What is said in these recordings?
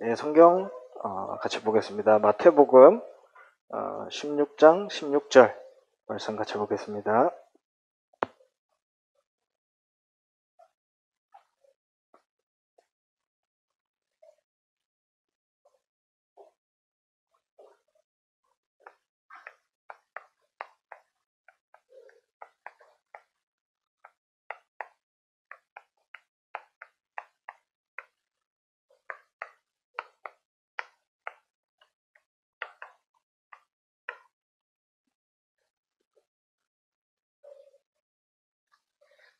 예, 성경 같이 보겠습니다. 마태복음 16장 16절 말씀 같이 보겠습니다.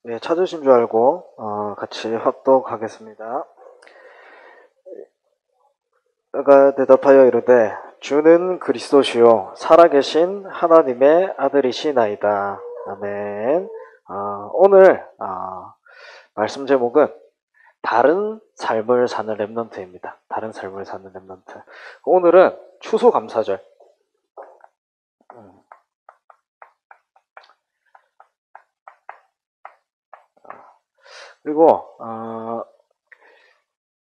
예, 찾으신 줄 알고 같이 합독하겠습니다. 그가 대답하여 이르되 주는 그리스도시요 살아계신 하나님의 아들이시나이다. 아멘. 오늘 말씀 제목은 다른 삶을 사는 렘넌트입니다. 다른 삶을 사는 렘넌트. 오늘은 추수감사절. 그리고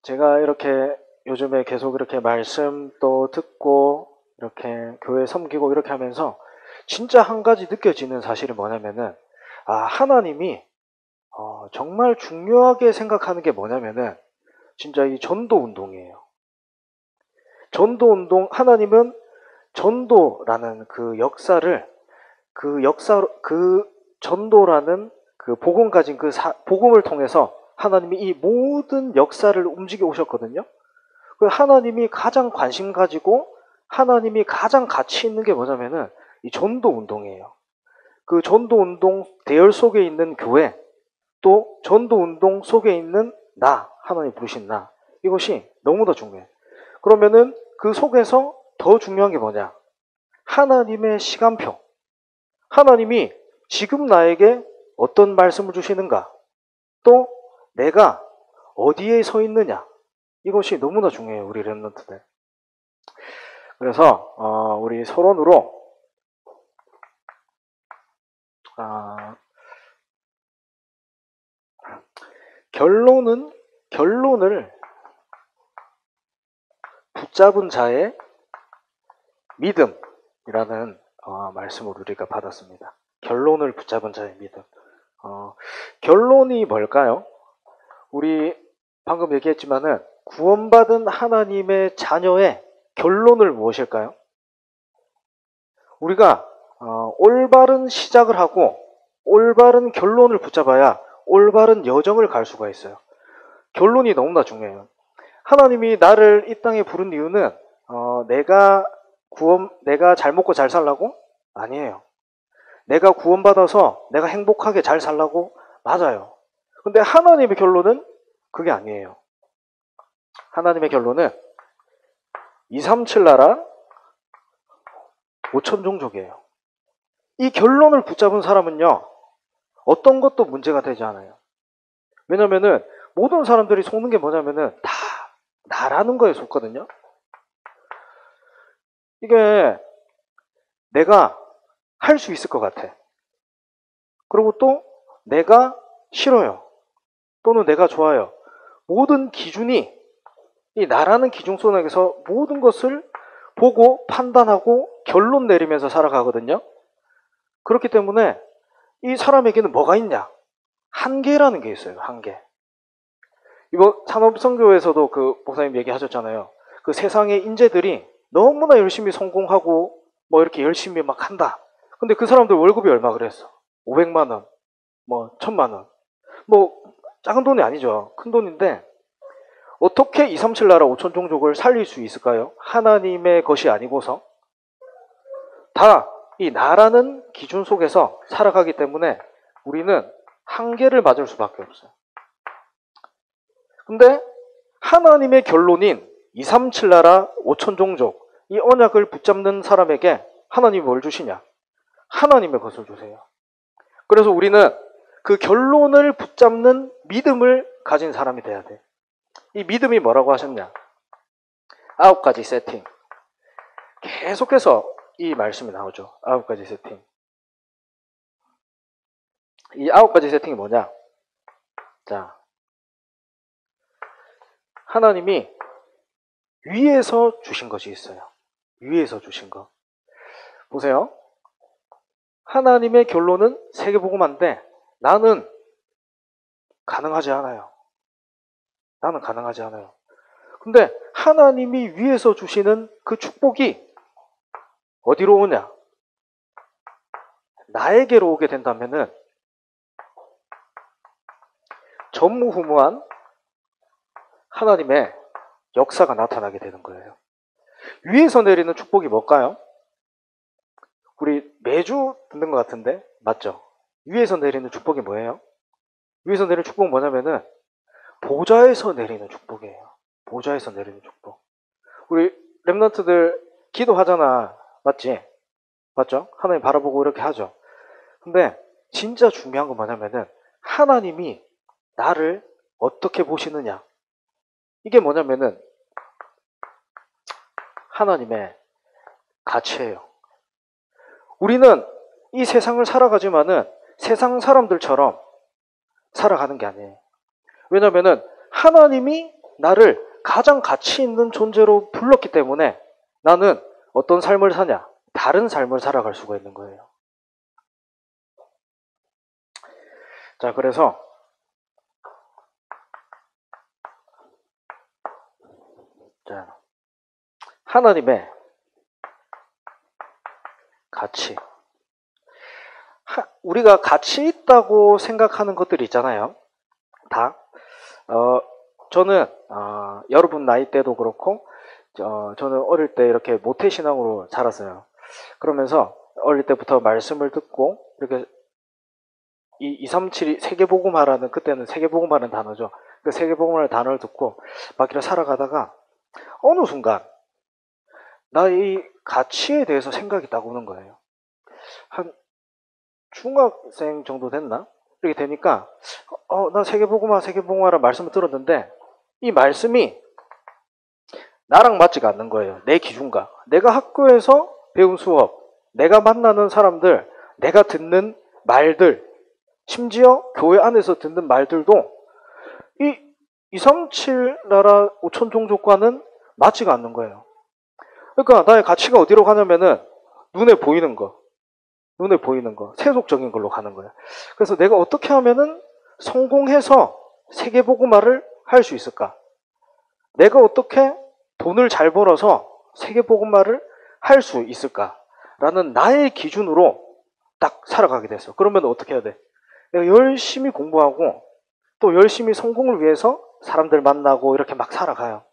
제가 이렇게 요즘에 계속 이렇게 말씀 또 듣고 이렇게 교회 섬기고 이렇게 하면서 진짜 한 가지 느껴지는 사실이 뭐냐면은 하나님이 정말 중요하게 생각하는 게 뭐냐면은 진짜 이 전도 운동이에요. 전도 운동. 하나님은 전도라는 그 역사를 그 전도라는 그 복음 가진 그 복음을 통해서 하나님이 이 모든 역사를 움직여 오셨거든요. 하나님이 가장 관심 가지고 하나님이 가장 가치 있는 게 뭐냐면은 이 전도 운동이에요. 그 전도 운동 대열 속에 있는 교회, 또 전도 운동 속에 있는 나, 하나님 부르신 나. 이것이 너무나 중요해. 그러면은 그 속에서 더 중요한 게 뭐냐? 하나님의 시간표. 하나님이 지금 나에게 어떤 말씀을 주시는가? 또 내가 어디에 서 있느냐? 이것이 너무나 중요해요, 우리 렘넌트들. 그래서 우리 서론으로 결론을 붙잡은 자의 믿음이라는 말씀을 우리가 받았습니다. 결론을 붙잡은 자의 믿음. 결론이 뭘까요? 우리 방금 얘기했지만은 구원받은 하나님의 자녀의 결론을 무엇일까요? 우리가 올바른 시작을 하고 올바른 결론을 붙잡아야 올바른 여정을 갈 수가 있어요. 결론이 너무나 중요해요. 하나님이 나를 이 땅에 부른 이유는 내가 잘 먹고 잘 살라고? 아니에요. 내가 구원받아서 내가 행복하게 잘 살라고? 맞아요. 근데 하나님의 결론은 그게 아니에요. 하나님의 결론은 237나라 5천종족이에요. 이 결론을 붙잡은 사람은요, 어떤 것도 문제가 되지 않아요. 왜냐면은 모든 사람들이 속는 게 뭐냐면은 다 나라는 거에 속거든요. 이게 내가 할 수 있을 것 같아. 그리고 또 내가 싫어요. 또는 내가 좋아요. 모든 기준이 이 나라는 기준 속에서 모든 것을 보고 판단하고 결론 내리면서 살아가거든요. 그렇기 때문에 이 사람에게는 뭐가 있냐? 한계라는 게 있어요. 한계. 이번 산업선교에서도 그 목사님 얘기하셨잖아요. 그 세상의 인재들이 너무나 열심히 성공하고 뭐 이렇게 열심히 막 한다. 근데 그 사람들 월급이 얼마 그랬어? 500만 원, 뭐 1000만 원. 뭐 작은 돈이 아니죠. 큰 돈인데 어떻게 237나라 5천 종족을 살릴 수 있을까요? 하나님의 것이 아니고서. 다 이 나라는 기준 속에서 살아가기 때문에 우리는 한계를 맞을 수밖에 없어요. 근데 하나님의 결론인 237나라 5천 종족, 이 언약을 붙잡는 사람에게 하나님이 뭘 주시냐? 하나님의 것을 주세요. 그래서 우리는 그 결론을 붙잡는 믿음을 가진 사람이 돼야 돼. 이 믿음이 뭐라고 하셨냐? 9가지 세팅. 계속해서 이 말씀이 나오죠. 9가지 세팅. 이 9가지 세팅이 뭐냐? 자, 하나님이 위에서 주신 것이 있어요. 위에서 주신 것. 보세요. 하나님의 결론은 세계복음화인데 나는 가능하지 않아요. 나는 가능하지 않아요. 근데 하나님이 위에서 주시는 그 축복이 어디로 오냐? 나에게로 오게 된다면은 전무후무한 하나님의 역사가 나타나게 되는 거예요. 위에서 내리는 축복이 뭘까요? 우리 매주 듣는 것 같은데 맞죠? 위에서 내리는 축복이 뭐예요? 위에서 내리는 축복은 뭐냐면은 보좌에서 내리는 축복이에요. 보좌에서 내리는 축복. 우리 렘넌트들 기도하잖아. 맞지? 맞죠? 하나님 바라보고 이렇게 하죠. 근데 진짜 중요한 건 뭐냐면은 하나님이 나를 어떻게 보시느냐. 이게 뭐냐면은 하나님의 가치예요. 우리는 이 세상을 살아가지만은 세상 사람들처럼 살아가는 게 아니에요. 왜냐면은 하나님이 나를 가장 가치 있는 존재로 불렀기 때문에 나는 어떤 삶을 사냐? 다른 삶을 살아갈 수가 있는 거예요. 자, 그래서 자, 하나님의 가치. 우리가 가치 있다고 생각하는 것들이 있잖아요. 다. 저는 여러분 나이 때도 그렇고 저는 어릴 때 이렇게 모태신앙으로 자랐어요. 그러면서 어릴 때부터 말씀을 듣고 이렇게 237이 세계복음화라는, 그때는 세계복음화라는 단어죠. 그 세계복음화라는 단어를 듣고 막 이렇게 살아가다가 어느 순간 나 이 가치에 대해서 생각이 딱 오는 거예요. 한 중학생 정도 됐나? 이렇게 되니까 나 세계복음화라는 말씀을 들었는데 이 말씀이 나랑 맞지가 않는 거예요. 내 기준과 내가 학교에서 배운 수업, 내가 만나는 사람들, 내가 듣는 말들, 심지어 교회 안에서 듣는 말들도 이 237 나라 5천 종족과는 맞지가 않는 거예요. 그러니까 나의 가치가 어디로 가냐면은 눈에 보이는 거, 눈에 보이는 거, 세속적인 걸로 가는 거예요. 그래서 내가 어떻게 하면은 성공해서 세계복음화를 할 수 있을까? 내가 어떻게 돈을 잘 벌어서 세계복음화를 할 수 있을까라는 나의 기준으로 딱 살아가게 됐어. 그러면 어떻게 해야 돼? 내가 열심히 공부하고 또 열심히 성공을 위해서 사람들 만나고 이렇게 막 살아가요.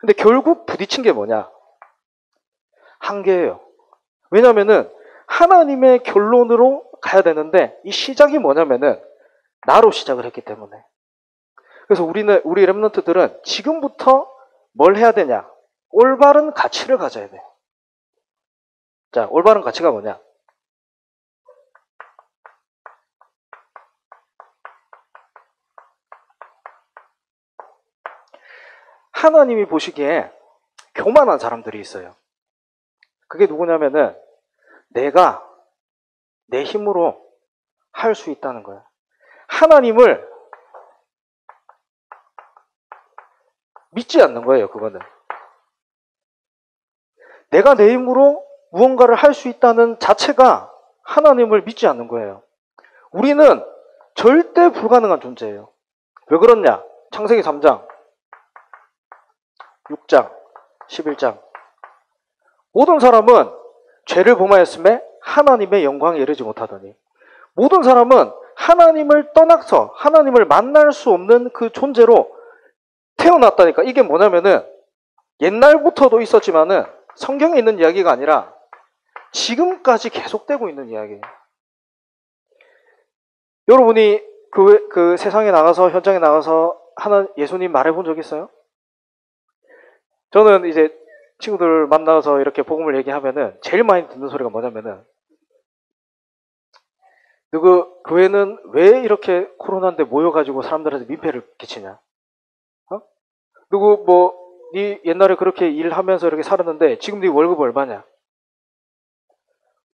근데 결국 부딪힌 게 뭐냐? 한계예요. 왜냐면은 하나님의 결론으로 가야 되는데 이 시작이 뭐냐면은 나로 시작을 했기 때문에. 그래서 우리 렘넌트들은 지금부터 뭘 해야 되냐? 올바른 가치를 가져야 돼. 자, 올바른 가치가 뭐냐? 하나님이 보시기에 교만한 사람들이 있어요. 그게 누구냐면은 내가 내 힘으로 할 수 있다는 거야. 하나님을 믿지 않는 거예요, 그거는. 내가 내 힘으로 무언가를 할 수 있다는 자체가 하나님을 믿지 않는 거예요. 우리는 절대 불가능한 존재예요. 왜 그렇냐? 창세기 3장, 6장, 11장. 모든 사람은 죄를 범하였음에 하나님의 영광에 이르지 못하더니, 모든 사람은 하나님을 떠나서 하나님을 만날 수 없는 그 존재로 태어났다니까. 이게 뭐냐면은 옛날부터도 있었지만은 성경에 있는 이야기가 아니라 지금까지 계속되고 있는 이야기예요. 여러분이 그 세상에 나가서, 현장에 나가서 예수님 말해본 적 있어요? 저는 이제 친구들 만나서 이렇게 복음을 얘기하면은 제일 많이 듣는 소리가 뭐냐면은 교회는 왜 이렇게 코로나인데 모여가지고 사람들한테 민폐를 끼치냐? 네 옛날에 그렇게 일하면서 이렇게 살았는데 지금 네 월급 얼마냐?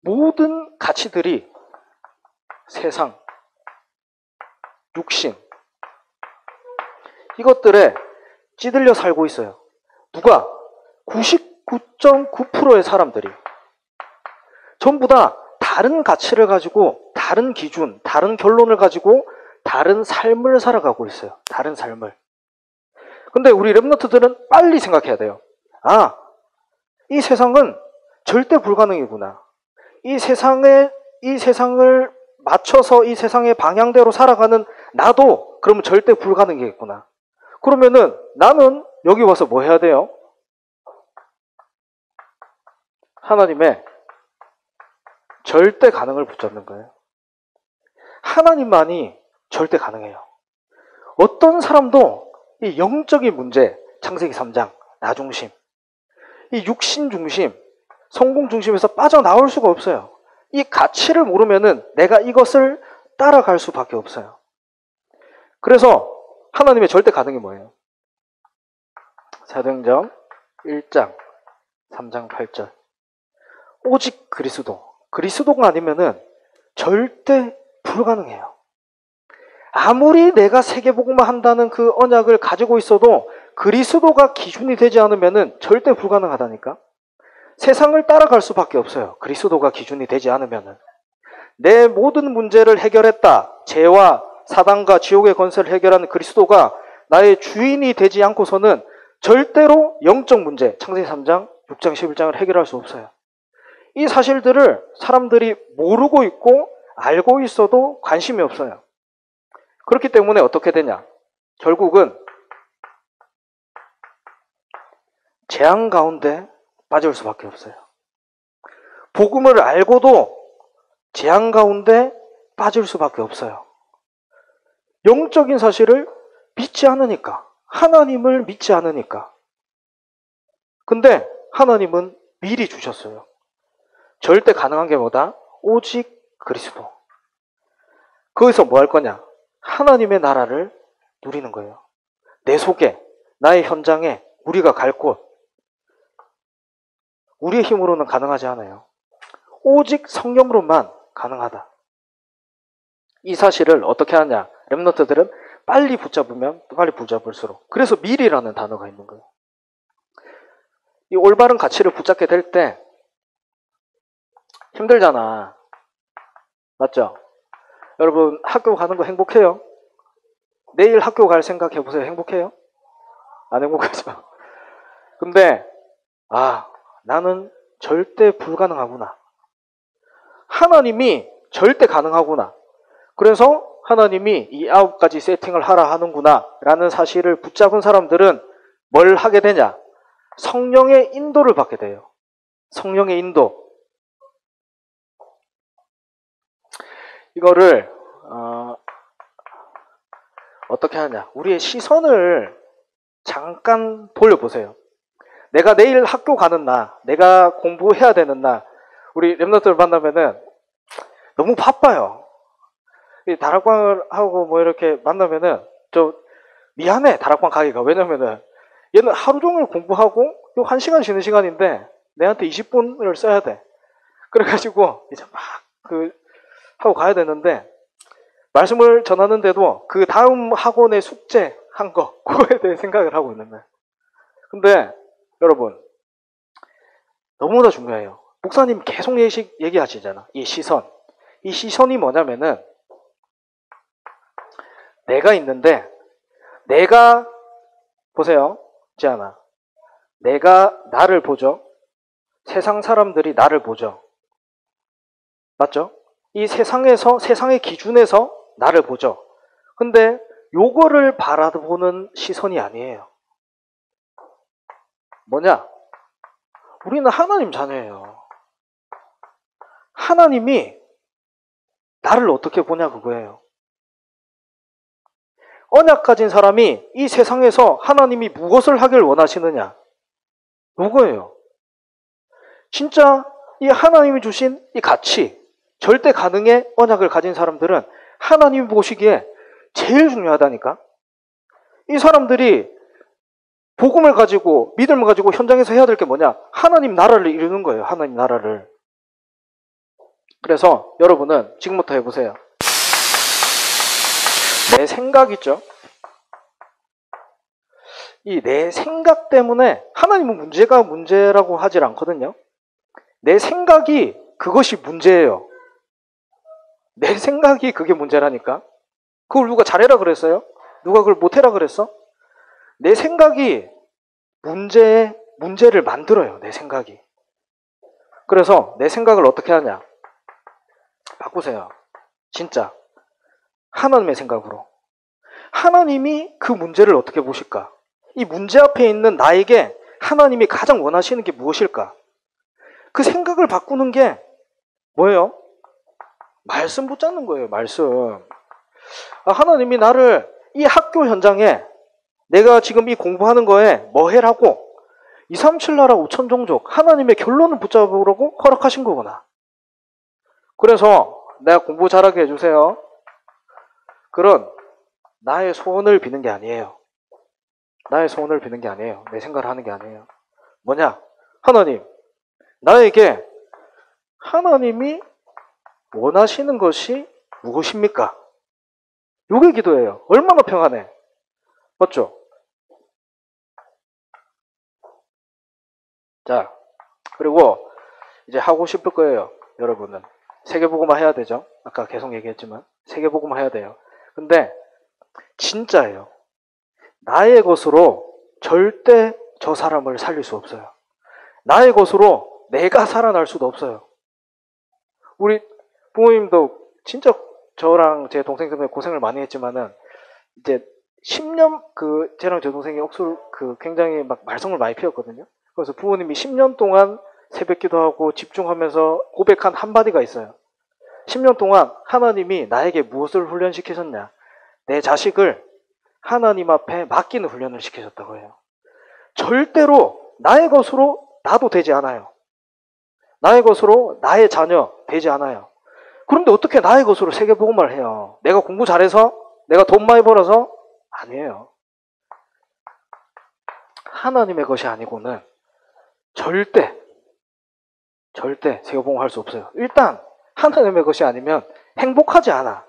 모든 가치들이 세상, 육신 이것들에 찌들려 살고 있어요. 누가? 99.9%의 사람들이 전부 다 다른 가치를 가지고 다른 기준, 다른 결론을 가지고 다른 삶을 살아가고 있어요. 다른 삶을. 근데 우리 랩런트들은 빨리 생각해야 돼요. 아, 이 세상은 절대 불가능이구나. 이 세상을 맞춰서 이 세상의 방향대로 살아가는 나도 그러면 절대 불가능이겠구나. 그러면은 나는 여기 와서 뭐 해야 돼요? 하나님의 절대 가능을 붙잡는 거예요. 하나님만이 절대 가능해요. 어떤 사람도 이 영적인 문제, 창세기 3장, 나 중심, 이 육신 중심, 성공 중심에서 빠져나올 수가 없어요. 이 가치를 모르면은 내가 이것을 따라갈 수밖에 없어요. 그래서 하나님의 절대 가능이 뭐예요? 사도행전 1장 3장 8절. 오직 그리스도. 그리스도가 아니면은 절대 불가능해요. 아무리 내가 세계복음만 한다는 그 언약을 가지고 있어도 그리스도가 기준이 되지 않으면은 절대 불가능하다니까. 세상을 따라갈 수밖에 없어요. 그리스도가 기준이 되지 않으면은. 내 모든 문제를 해결했다. 죄와 사단과 지옥의 권세를 해결한 그리스도가 나의 주인이 되지 않고서는 절대로 영적 문제, 창세기 3장, 6장, 11장을 해결할 수 없어요. 이 사실들을 사람들이 모르고 있고 알고 있어도 관심이 없어요. 그렇기 때문에 어떻게 되냐? 결국은 재앙 가운데 빠져올 수밖에 없어요. 복음을 알고도 재앙 가운데 빠질 수밖에 없어요. 영적인 사실을 믿지 않으니까, 하나님을 믿지 않으니까. 근데 하나님은 미리 주셨어요. 절대 가능한 게 뭐다? 오직 그리스도. 거기서 뭐 할 거냐? 하나님의 나라를 누리는 거예요. 내 속에, 나의 현장에, 우리가 갈 곳. 우리의 힘으로는 가능하지 않아요. 오직 성령으로만 가능하다. 이 사실을 어떻게 하냐? 렘넌트들은 빨리 붙잡으면 빨리 붙잡을수록. 그래서 미리라는 단어가 있는 거예요. 이 올바른 가치를 붙잡게 될 때 힘들잖아. 맞죠? 여러분 학교 가는 거 행복해요? 내일 학교 갈 생각 해보세요. 행복해요? 안 행복하죠? 근데 아, 나는 절대 불가능하구나. 하나님이 절대 가능하구나. 그래서 하나님이 이 9가지 세팅을 하라 하는구나 라는 사실을 붙잡은 사람들은 뭘 하게 되냐? 성령의 인도를 받게 돼요. 성령의 인도. 이거를 어떻게 하냐? 우리의 시선을 잠깐 돌려보세요. 내가 내일 학교 가는 날, 내가 공부해야 되는 날, 우리 랩런트를 만나면은 너무 바빠요. 다락방을 하고 뭐 이렇게 만나면은 좀 미안해, 다락방 가기가. 왜냐면은 얘는 하루 종일 공부하고 또 1시간 쉬는 시간인데 내한테 20분을 써야 돼. 그래가지고 이제 막 하고 가야 되는데 말씀을 전하는데도 그 다음 학원의 숙제 한 거, 그거에 대해 생각을 하고 있는 거예요. 근데 여러분 너무나 중요해요. 목사님 계속 얘기하시잖아. 이 시선. 이 시선이 뭐냐면은 내가 있는데, 내가, 보세요. 지안아. 내가 나를 보죠. 세상 사람들이 나를 보죠. 맞죠? 이 세상에서, 세상의 기준에서 나를 보죠. 근데 요거를 바라보는 시선이 아니에요. 뭐냐? 우리는 하나님 자녀예요. 하나님이 나를 어떻게 보냐 그거예요. 언약 가진 사람이 이 세상에서 하나님이 무엇을 하길 원하시느냐? 요거예요. 진짜 이 하나님이 주신 이 가치, 절대 가능의 언약을 가진 사람들은 하나님이 보시기에 제일 중요하다니까? 이 사람들이 복음을 가지고, 믿음을 가지고 현장에서 해야 될 게 뭐냐? 하나님 나라를 이루는 거예요. 하나님 나라를. 그래서 여러분은 지금부터 해보세요. 내 생각 있죠? 이 내 생각 때문에 하나님은 문제가 문제라고 하질 않거든요. 내 생각이 그것이 문제예요. 내 생각이 그게 문제라니까. 그걸 누가 잘해라 그랬어요? 누가 그걸 못해라 그랬어? 내 생각이 문제를 만들어요. 내 생각이. 그래서 내 생각을 어떻게 하냐? 바꾸세요. 진짜. 하나님의 생각으로. 하나님이 그 문제를 어떻게 보실까? 이 문제 앞에 있는 나에게 하나님이 가장 원하시는 게 무엇일까? 그 생각을 바꾸는 게 뭐예요? 말씀 붙잡는 거예요. 말씀. 아, 하나님이 나를 이 학교 현장에 내가 지금 이 공부하는 거에 머해라고 237나라 5천 종족 하나님의 결론을 붙잡으라고 허락하신 거구나. 그래서 내가 공부 잘하게 해주세요. 그런 나의 소원을 비는 게 아니에요. 나의 소원을 비는 게 아니에요. 내 생각을 하는 게 아니에요. 뭐냐? 하나님, 나에게 하나님이 원하시는 것이 무엇입니까? 요게 기도예요. 얼마나 평안해. 맞죠? 자, 그리고 이제 하고 싶을 거예요. 여러분은 세계복음화 해야 되죠. 아까 계속 얘기했지만 세계복음화 해야 돼요. 근데 진짜예요. 나의 것으로 절대 저 사람을 살릴 수 없어요. 나의 것으로 내가 살아날 수도 없어요. 우리 부모님도 진짜 저랑 제 동생 때문에 고생을 많이 했지만은 이제 10년 쟤랑 제 동생이 억수로 굉장히 막 말썽을 많이 피웠거든요. 그래서 부모님이 10년 동안 새벽 기도하고 집중하면서 고백한 한마디가 있어요. 10년 동안 하나님이 나에게 무엇을 훈련시키셨냐? 내 자식을 하나님 앞에 맡기는 훈련을 시키셨다고 해요. 절대로 나의 것으로 나도 되지 않아요. 나의 것으로 나의 자녀 되지 않아요. 그런데 어떻게 나의 것으로 세계복음을 해요? 내가 공부 잘해서? 내가 돈 많이 벌어서? 아니에요. 하나님의 것이 아니고는 절대 세계복음을 할 수 없어요. 일단 하나님의 것이 아니면 행복하지 않아.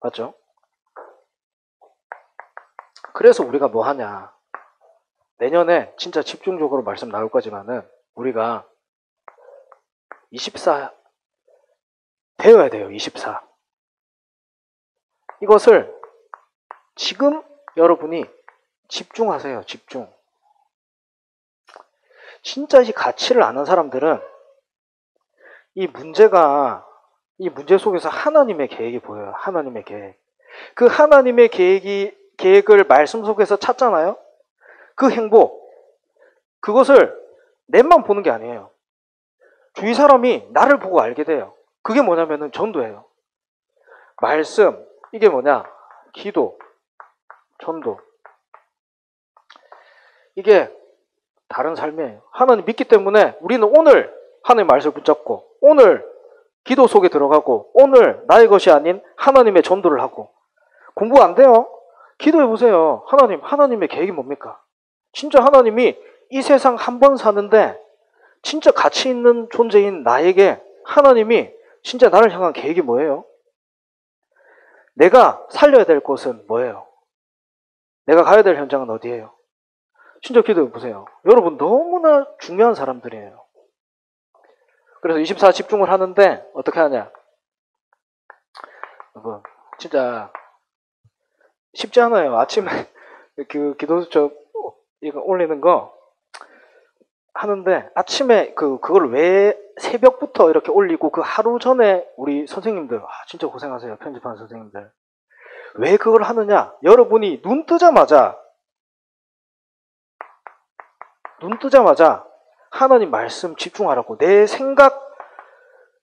맞죠? 그래서 우리가 뭐 하냐. 내년에 진짜 집중적으로 말씀 나올 거지만은 우리가 24 되어야 돼요. 24. 이것을 지금 여러분이 집중하세요. 집중. 진짜 이 가치를 아는 사람들은 이 문제 속에서 하나님의 계획이 보여요. 하나님의 계획. 그 하나님의 계획을 말씀 속에서 찾잖아요. 그 행복, 그것을 넷만 보는 게 아니에요. 주위 사람이 나를 보고 알게 돼요. 그게 뭐냐면은 전도예요. 말씀, 이게 뭐냐? 기도, 전도. 이게 다른 삶이에요. 하나님 믿기 때문에 우리는 오늘 하나님의 말씀을 붙잡고 오늘 기도 속에 들어가고 오늘 나의 것이 아닌 하나님의 전도를 하고 공부 안 돼요? 기도해보세요. 하나님, 하나님의 계획이 뭡니까? 진짜 하나님이 이 세상 한 번 사는데 진짜 가치 있는 존재인 나에게 하나님이 진짜 나를 향한 계획이 뭐예요? 내가 살려야 될 곳은 뭐예요? 내가 가야 될 현장은 어디예요? 진짜 기도해보세요. 여러분 너무나 중요한 사람들이에요. 그래서 24 집중을 하는데 어떻게 하냐. 여러분 진짜 쉽지 않아요. 아침에 그 기도수첩 올리는 거 하는데 아침에 그걸 왜 새벽부터 이렇게 올리고 그 하루 전에 우리 선생님들 진짜 고생하세요. 편집하는 선생님들. 왜 그걸 하느냐. 여러분이 눈 뜨자마자 하나님 말씀 집중하라고 내 생각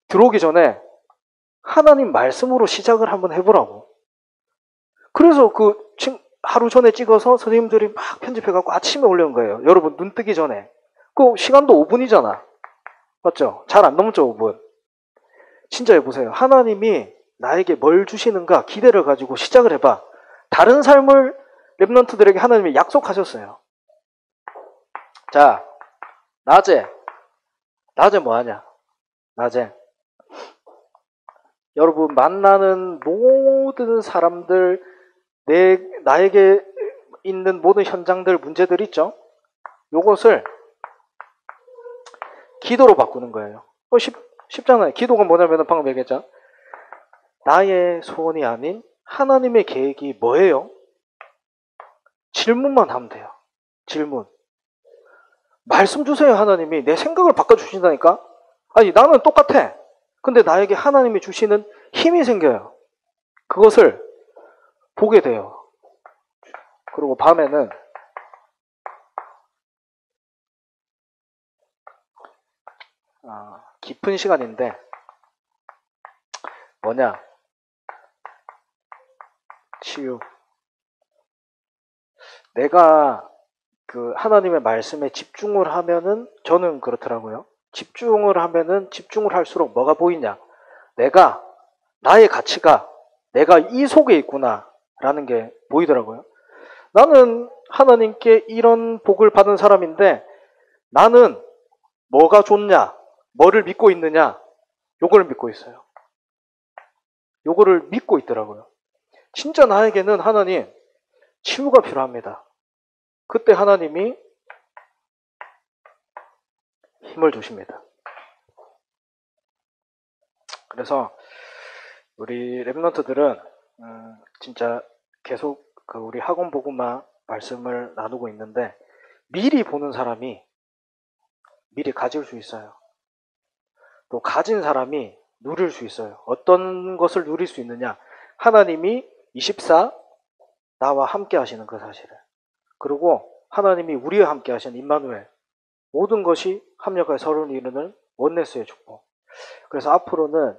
들어오기 전에 하나님 말씀으로 시작을 한번 해보라고. 그래서 하루 전에 찍어서 선생님들이 막 편집해갖고 아침에 올려온 거예요. 여러분 눈 뜨기 전에. 그 시간도 5분이잖아. 맞죠? 잘 안 넘죠 5분. 진짜 해보세요. 하나님이 나에게 뭘 주시는가 기대를 가지고 시작을 해봐. 다른 삶을 랩런트들에게 하나님이 약속하셨어요. 자, 낮에 뭐하냐? 낮에 여러분 만나는 모든 사람들 나에게 있는 모든 현장들, 문제들 있죠? 요것을 기도로 바꾸는 거예요. 쉽잖아요. 기도가 뭐냐면 방금 얘기했죠. 나의 소원이 아닌 하나님의 계획이 뭐예요? 질문만 하면 돼요. 질문. 말씀 주세요, 하나님이. 내 생각을 바꿔주신다니까? 아니, 나는 똑같아. 근데 나에게 하나님이 주시는 힘이 생겨요. 그것을 보게 돼요. 그리고 밤에는 깊은 시간인데 뭐냐, 치유. 내가 그 하나님의 말씀에 집중을 하면은, 저는 그렇더라고요. 집중을 하면은, 집중을 할수록 뭐가 보이냐, 내가, 나의 가치가 내가 이 속에 있구나 라는 게 보이더라고요. 나는 하나님께 이런 복을 받은 사람인데 나는 뭐가 좋냐, 뭐를 믿고 있느냐, 요걸 믿고 있어요. 요거를 믿고 있더라고요. 진짜 나에게는 하나님 치유가 필요합니다. 그때 하나님이 힘을 주십니다. 그래서 우리 랩런트들은 진짜 계속 그 우리 학원 보고만 말씀을 나누고 있는데 미리 보는 사람이 미리 가질 수 있어요. 또 가진 사람이 누릴 수 있어요. 어떤 것을 누릴 수 있느냐, 하나님이 24 나와 함께 하시는 그 사실을, 그리고 하나님이 우리와 함께 하시는 임마누엘, 모든 것이 합력하여 서로를 이루는 원네스의 축복. 그래서 앞으로는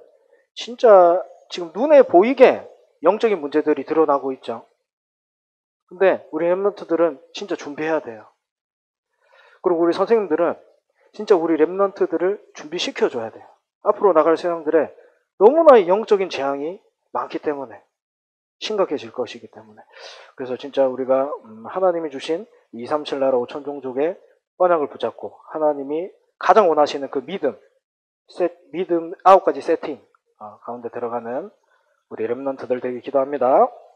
진짜 지금 눈에 보이게 영적인 문제들이 드러나고 있죠. 근데 우리 랩런트들은 진짜 준비해야 돼요. 그리고 우리 선생님들은 진짜 우리 랩런트들을 준비시켜줘야 돼요. 앞으로 나갈 세상들에 너무나 영적인 재앙이 많기 때문에, 심각해질 것이기 때문에. 그래서 진짜 우리가 하나님이 주신 237 나라 5천 종족의 언약을 붙잡고, 하나님이 가장 원하시는 그 믿음 9가지 세팅 가운데 들어가는 우리 렘넌트들 되길 기도합니다.